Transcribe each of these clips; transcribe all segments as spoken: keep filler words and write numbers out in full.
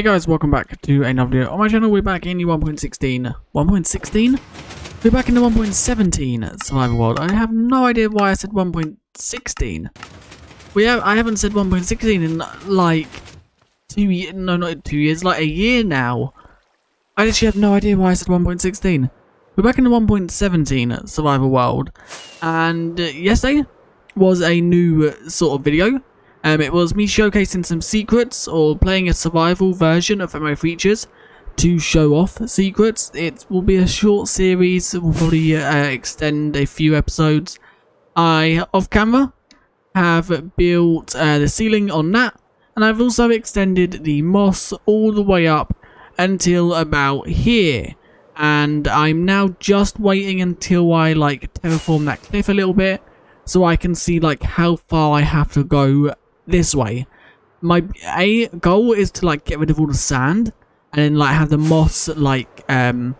Hey guys, welcome back to another video on my channel. We're back in one point sixteen. one point sixteen? We're back into one point seventeen Survival World. I have no idea why I said one point sixteen. We have, I haven't said one point sixteen in like two years. No, not two years, like a year now. I literally have no idea why I said one point sixteen. We're back into one point seventeen Survival World. And yesterday was a new sort of video. Um, it was me showcasing some secrets or playing a survival version of M M O features to show off secrets. It will be a short series. We'll probably uh, extend a few episodes. I, off camera, have built uh, the ceiling on that, and I've also extended the moss all the way up until about here. And I'm now just waiting until I like terraform that cliff a little bit, so I can see like how far I have to go this way. My a goal is to like get rid of all the sand and then like have the moss like um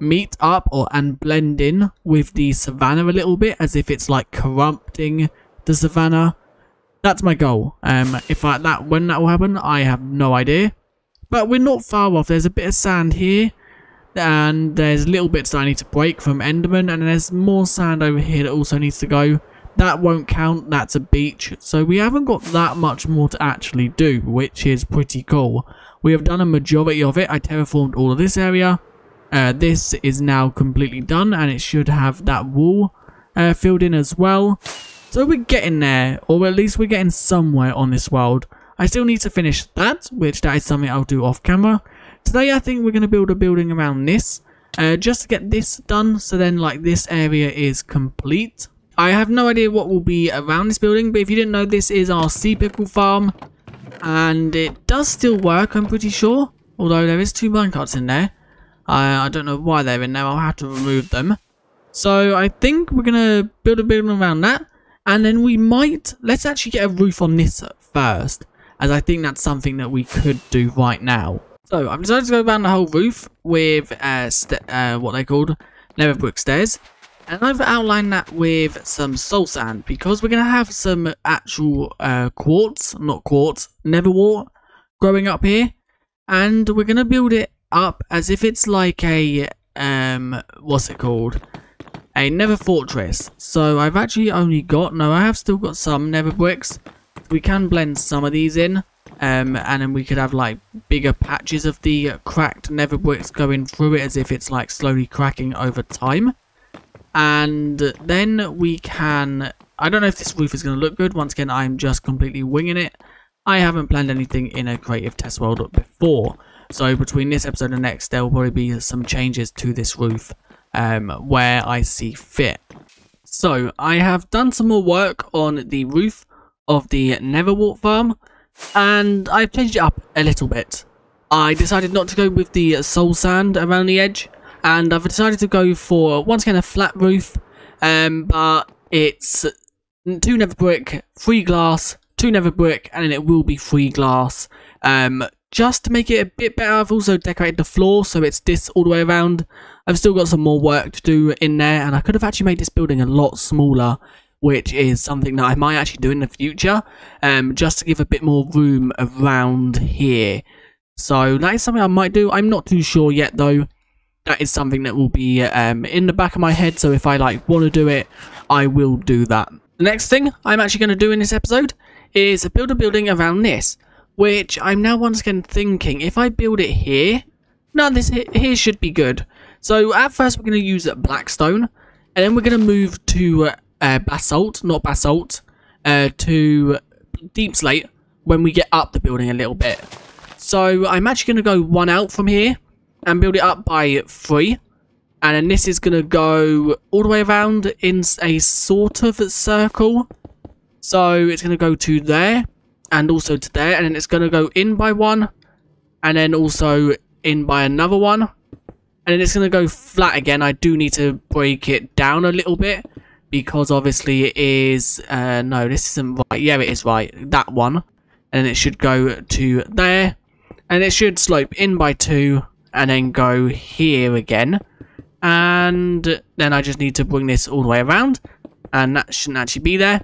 meet up or and blend in with the savannah a little bit, as if it's like corrupting the savannah. That's my goal. Um if I, that when that will happen, I have no idea, but we're not far off. There's a bit of sand here, and there's little bits that I need to break from enderman, and there's more sand over here that also needs to go. That won't count, that's a beach, so we haven't got that much more to actually do, which is pretty cool. We have done a majority of it. I terraformed all of this area. Uh, this is now completely done, and it should have that wall uh, filled in as well. So we're getting there, or at least we're getting somewhere on this world. I still need to finish that, which that is something I'll do off camera. Today I think we're going to build a building around this, uh, just to get this done, so then like this area is complete. I have no idea what will be around this building, but if you didn't know, this is our sea pickle farm, and it does still work, I'm pretty sure, although there is two minecarts in there. I, I don't know why they're in there. I'll have to remove them. So I think we're going to build a building around that, and then we might, let's actually get a roof on this first, as I think that's something that we could do right now. So I've decided to go around the whole roof with uh, st uh, what they called nether brick stairs. And I've outlined that with some soul sand, because we're going to have some actual uh, quartz, not quartz, netherwort growing up here. And we're going to build it up as if it's like a, um, what's it called? A nether fortress. So I've actually only got, no, I have still got some nether bricks. We can blend some of these in. Um, and then we could have like bigger patches of the cracked nether bricks going through it, as if it's like slowly cracking over time. And then we can, I don't know if this roof is going to look good. Once again, I'm just completely winging it. I haven't planned anything in a creative test world before, so between this episode and next there will probably be some changes to this roof um where I see fit. So I have done some more work on the roof of the netherwort farm, and I've changed it up a little bit. I decided not to go with the soul sand around the edge, and I've decided to go for, once again, a flat roof, um, but it's two nether brick, three glass, two nether brick, and then it will be three glass. Um, just to make it a bit better, I've also decorated the floor, so it's this all the way around. I've still got some more work to do in there, and I could have actually made this building a lot smaller, which is something that I might actually do in the future, um, just to give a bit more room around here. So that is something I might do. I'm not too sure yet, though. That is something that will be um, in the back of my head, so if I like want to do it, I will do that. The next thing I'm actually going to do in this episode is build a building around this, which I'm now once again thinking, if I build it here, no, this here should be good. So at first we're going to use blackstone, and then we're going to move to uh, uh, basalt, not basalt, uh, to deep slate when we get up the building a little bit. So I'm actually going to go one out from here and build it up by three, and then this is going to go all the way around in a sort of circle. So it's going to go to there, and also to there, and then it's going to go in by one, and then also in by another one, and then it's going to go flat again. I do need to break it down a little bit, because obviously it is, uh, no, this isn't right. Yeah, it is right, that one, and it should go to there, and it should slope in by two, and then go here again, and then I just need to bring this all the way around, and that shouldn't actually be there.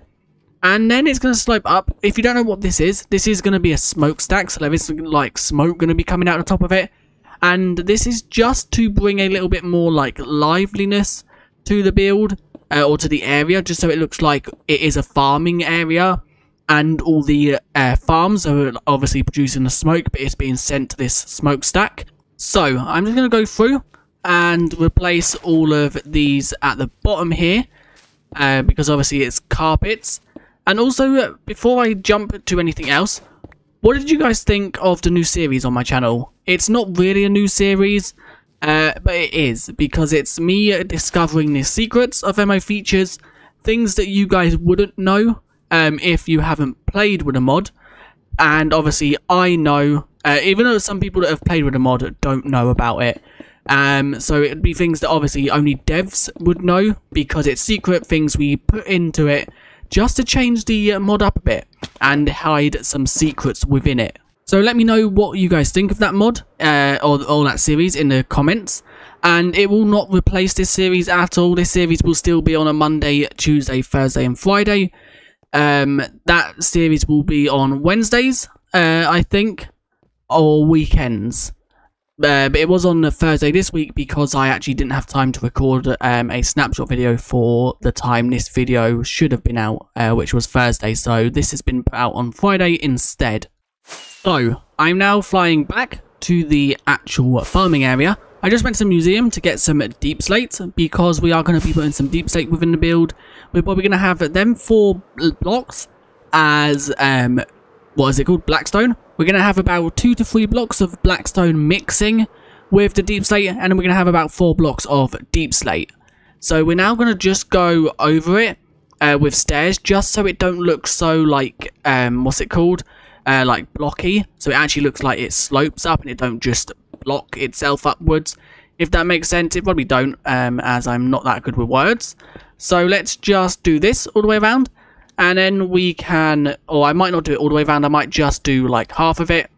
And then it's going to slope up. If you don't know what this is, this is going to be a smokestack. So there is like smoke going to be coming out the top of it. And this is just to bring a little bit more like liveliness to the build uh, or to the area. Just so it looks like it is a farming area. And all the uh, farms are obviously producing the smoke, but it's being sent to this smokestack. So I'm just going to go through and replace all of these at the bottom here. Uh, because obviously it's carpets. And also, uh, before I jump to anything else, what did you guys think of the new series on my channel? It's not really a new series, uh, but it is, because it's me discovering the secrets of M O features, things that you guys wouldn't know um, if you haven't played with a mod. And obviously, I know, uh, even though some people that have played with a mod don't know about it. Um, so it'd be things that obviously only devs would know, because it's secret things we put into it just to change the mod up a bit and hide some secrets within it. So let me know what you guys think of that mod uh, or, or that series in the comments. And it will not replace this series at all. This series will still be on a Monday, Tuesday, Thursday and Friday. Um, that series will be on Wednesdays, uh, I think, or weekends. Uh, but it was on a Thursday this week because I actually didn't have time to record um, a snapshot video for the time this video should have been out, uh, which was Thursday. So this has been put out on Friday instead. So I'm now flying back to the actual farming area. I just went to the museum to get some deep slate because we are going to be putting some deep slate within the build. We're probably going to have them four blocks as um, what is it called? Blackstone. We're going to have about two to three blocks of blackstone mixing with the deep slate, and then we're going to have about four blocks of deep slate. So we're now going to just go over it uh, with stairs, just so it don't look so like, um, what's it called? Uh, like blocky. So it actually looks like it slopes up and it don't just block itself upwards. If that makes sense, it probably don't, um, as I'm not that good with words. So let's just do this all the way around. And then we can, or I might not do it all the way around, I might just do like half of it.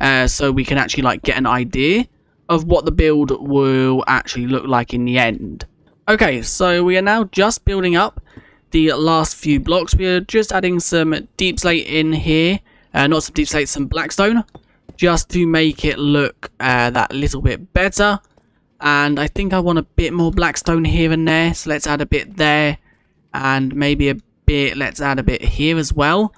Uh, so we can actually like get an idea of what the build will actually look like in the end. Okay, so we are now just building up the last few blocks. We are just adding some deep slate in here. Uh, not some deep slate, some blackstone. Just to make it look uh, that little bit better. And I think I want a bit more blackstone here and there. So let's add a bit there. And maybe a bit, let's add a bit here as well.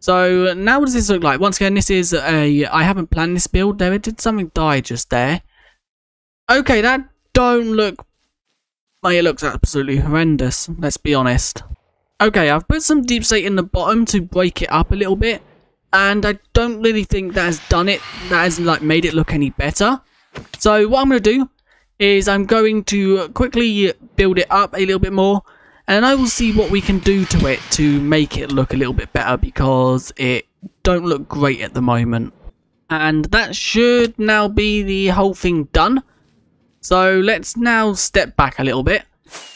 So now what does this look like? Once again, this is a, I haven't planned this build. There, it did something die just there. Okay, that don't look, well, it looks absolutely horrendous, let's be honest. Okay, I've put some deep slate in the bottom to break it up a little bit, and I don't really think that has done it, that has like made it look any better. So what I'm going to do is I'm going to quickly build it up a little bit more. And I will see what we can do to it to make it look a little bit better, because it don't look great at the moment. And that should now be the whole thing done. So let's now step back a little bit.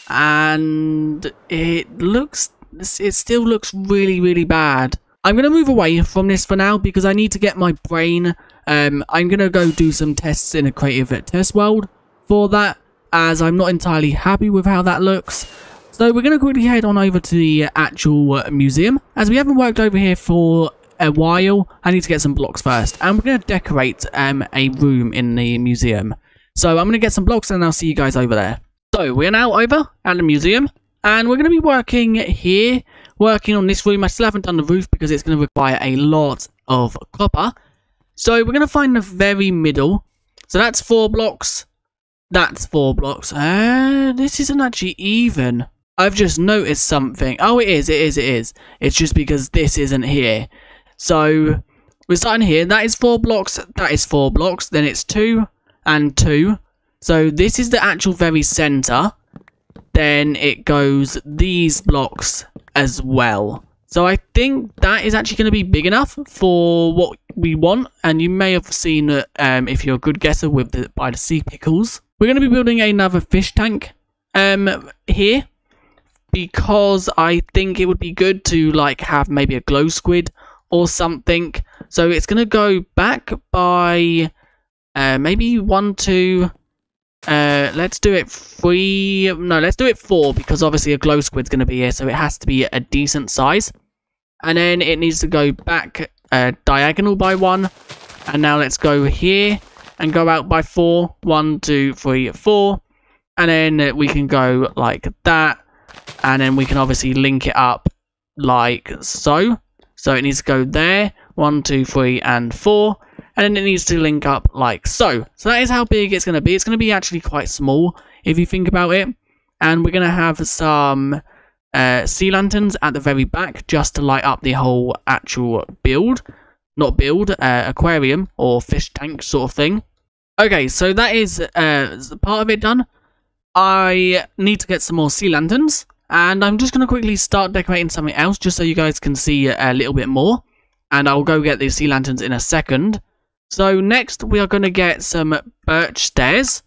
And it looks, it still looks really, really bad. I'm going to move away from this for now because I need to get my brain. Um, I'm going to go do some tests in a creative test world for that, as I'm not entirely happy with how that looks. So we're going to quickly head on over to the actual museum, as we haven't worked over here for a while. I need to get some blocks first, and we're going to decorate um, a room in the museum. So I'm going to get some blocks and I'll see you guys over there. So we're now over at the museum, and we're going to be working here, working on this room. I still haven't done the roof because it's going to require a lot of copper. So we're going to find the very middle. So that's four blocks. That's four blocks. Uh, this isn't actually even. I've just noticed something. Oh, it is, it is, it is. It's just because this isn't here. So we're starting here. That is four blocks. That is four blocks. Then it's two and two. So this is the actual very center. Then it goes these blocks as well. So I think that is actually going to be big enough for what we want. And you may have seen that um, if you're a good guesser with the, by the sea pickles. We're going to be building another fish tank um, here, because I think it would be good to like have maybe a glow squid or something. So it's going to go back by uh, maybe one, two, uh, let's do it three, no, let's do it four, because obviously a glow squid's going to be here, so it has to be a decent size. and then it needs to go back uh, diagonal by one. And now let's go here and go out by four. One, two, three, four. And then we can go like that. And then we can obviously link it up like so. So it needs to go there. One, two, three, and four. And then it needs to link up like so. So that is how big it's going to be. It's going to be actually quite small if you think about it. And we're going to have some uh, sea lanterns at the very back just to light up the whole actual build. Not build, uh, aquarium or fish tank sort of thing. Okay, so that is uh, part of it done. I need to get some more sea lanterns. And I'm just going to quickly start decorating something else just so you guys can see a little bit more. And I'll go get these sea lanterns in a second. So next we are going to get some birch stairs.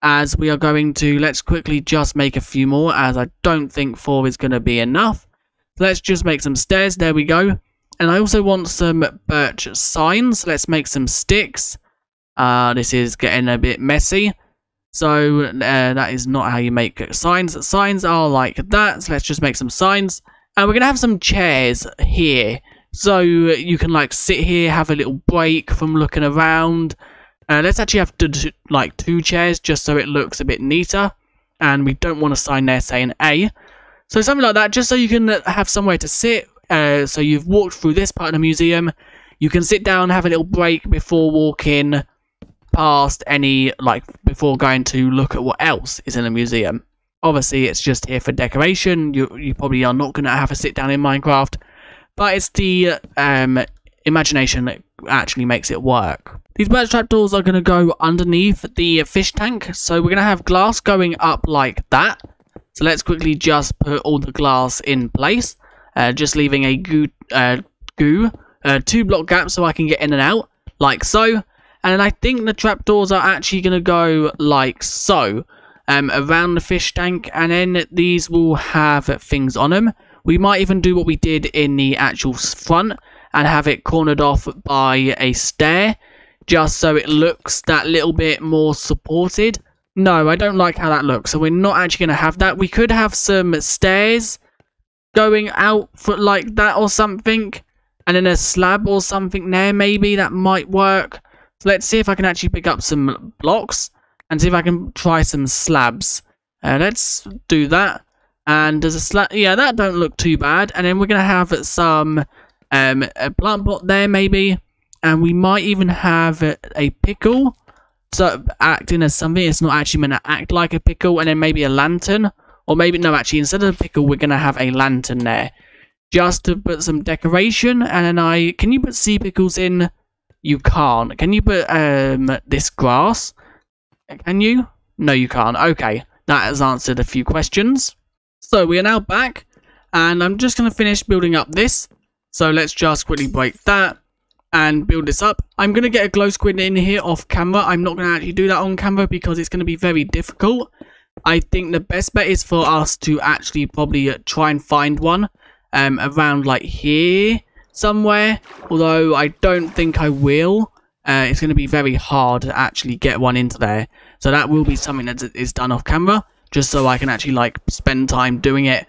As we are going to, let's quickly just make a few more, as I don't think four is going to be enough. Let's just make some stairs, there we go. And I also want some birch signs, let's make some sticks. Uh, this is getting a bit messy. So uh, that is not how you make signs. Signs are like that, so let's just make some signs. And we're going to have some chairs here. So you can like sit here, have a little break from looking around. Uh, let's actually have to do, like two chairs just so it looks a bit neater. And we don't want a sign there saying A. So something like that, just so you can have somewhere to sit. Uh, so you've walked through this part of the museum. You can sit down, have a little break before walking past any, like before going to look at what else is in the museum. Obviously, it's just here for decoration. You, you probably are not going to have a sit down in Minecraft. But it's the um, imagination that actually makes it work. These birch trapdoors are going to go underneath the fish tank. So we're going to have glass going up like that. So let's quickly just put all the glass in place. Uh, just leaving a goo, uh, goo uh, two block gap so I can get in and out. Like so. And I think the trapdoors are actually going to go like so. Um, around the fish tank. And then these will have things on them. We might even do what we did in the actual front and have it cornered off by a stair just so it looks that little bit more supported. No, I don't like how that looks, so we're not actually going to have that. We could have some stairs going out for like that or something, and then a slab or something there maybe. That might work. So let's see if I can actually pick up some blocks and see if I can try some slabs. Uh, let's do that. And there's a slab, yeah, that don't look too bad. And then we're going to have some um, a plant pot there maybe. And we might even have a, a pickle so acting as something. It's not actually meant to act like a pickle. And then maybe a lantern. Or maybe, no, actually, instead of a pickle, we're going to have a lantern there. Just to put some decoration. And then I, can you put sea pickles in? You can't. Can you put um, this grass? Can you? No, you can't. Okay, that has answered a few questions. So we are now back, and I'm just going to finish building up this. So let's just quickly break that and build this up. I'm going to get a glow squid in here off camera. I'm not going to actually do that on camera because it's going to be very difficult. I think the best bet is for us to actually probably try and find one um, around like here somewhere. Although I don't think I will. Uh, it's going to be very hard to actually get one into there. So that will be something that is done off camera. Just so I can actually, like, spend time doing it.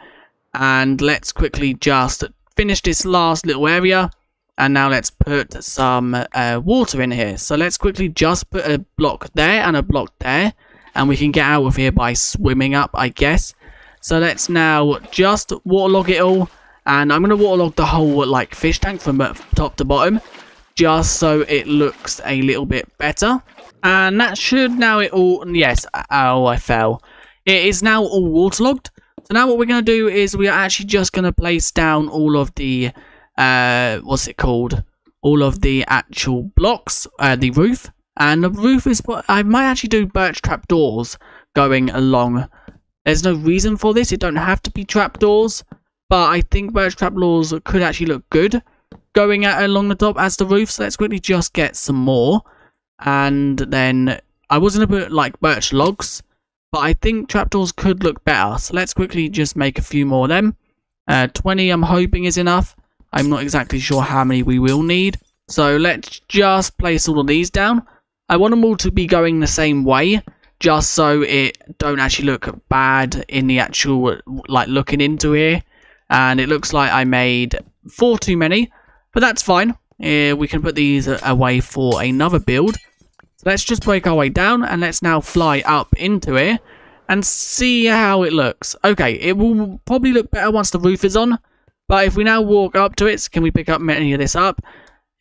And let's quickly just finish this last little area. And now let's put some uh, water in here. So let's quickly just put a block there and a block there. And we can get out of here by swimming up, I guess. So let's now just waterlog it all. And I'm going to waterlog the whole, like, fish tank from top to bottom. Just so it looks a little bit better. And that should now it all... Yes. Oh, I fell. It is now all waterlogged. So now what we're going to do is we are actually just going to place down all of the, uh, what's it called? All of the actual blocks, uh, the roof. And the roof is, I might actually do birch trapdoors going along. There's no reason for this. It don't have to be trapdoors. But I think birch trapdoors could actually look good going at, along the top as the roof. So let's quickly just get some more. And then I was going to put like birch logs. But I think trapdoors could look better. So let's quickly just make a few more of them. Uh, twenty I'm hoping is enough. I'm not exactly sure how many we will need. So let's just place all of these down. I want them all to be going the same way. Just so it don't actually look bad in the actual, like looking into here. and it looks like I made four too many, but that's fine. Uh, we can put these away for another build. So let's just break our way down, and let's now fly up into it and see how it looks. Okay, it will probably look better once the roof is on, but if we now walk up to it, can we pick up any of this up?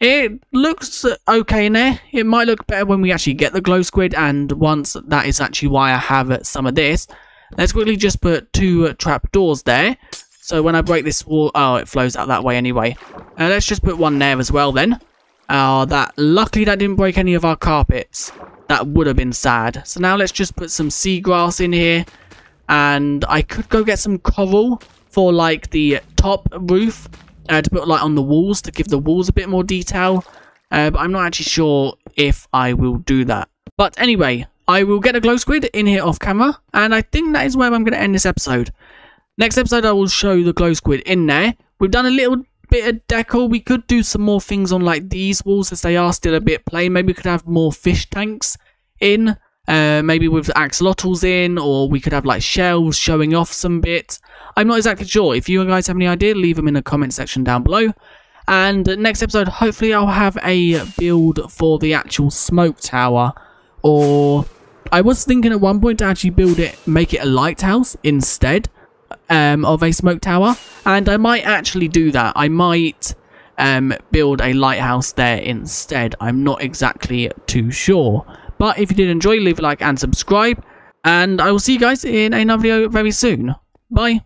It looks okay in there. It might look better when we actually get the glow squid, and once that is actually why I have some of this. Let's quickly just put two trap doors there. So when I break this wall, oh, it flows out that way anyway. Uh, let's just put one there as well then. Uh, that luckily that didn't break any of our carpets. That would have been sad. So now let's just put some seagrass in here. And I could go get some coral for like the top roof. Uh, to put like on the walls, to give the walls a bit more detail. Uh, but I'm not actually sure if I will do that. But anyway, I will get a glow squid in here off camera. And I think that is where I'm going to end this episode. Next episode, I will show the glow squid in there. We've done a little bit of decor. We could do some more things on like these walls, as they are still a bit plain. Maybe we could have more fish tanks in. Uh, maybe with axolotls in. Or we could have like shells showing off some bits. I'm not exactly sure. If you guys have any idea, leave them in the comment section down below. And next episode, hopefully I'll have a build for the actual smoke tower. Or I was thinking at one point to actually build it, make it a lighthouse instead. Um, of a smoke tower, and I might actually do that. I might um, build a lighthouse there instead. I'm not exactly too sure, but if you did enjoy, leave a like and subscribe, and I will see you guys in another video very soon. Bye.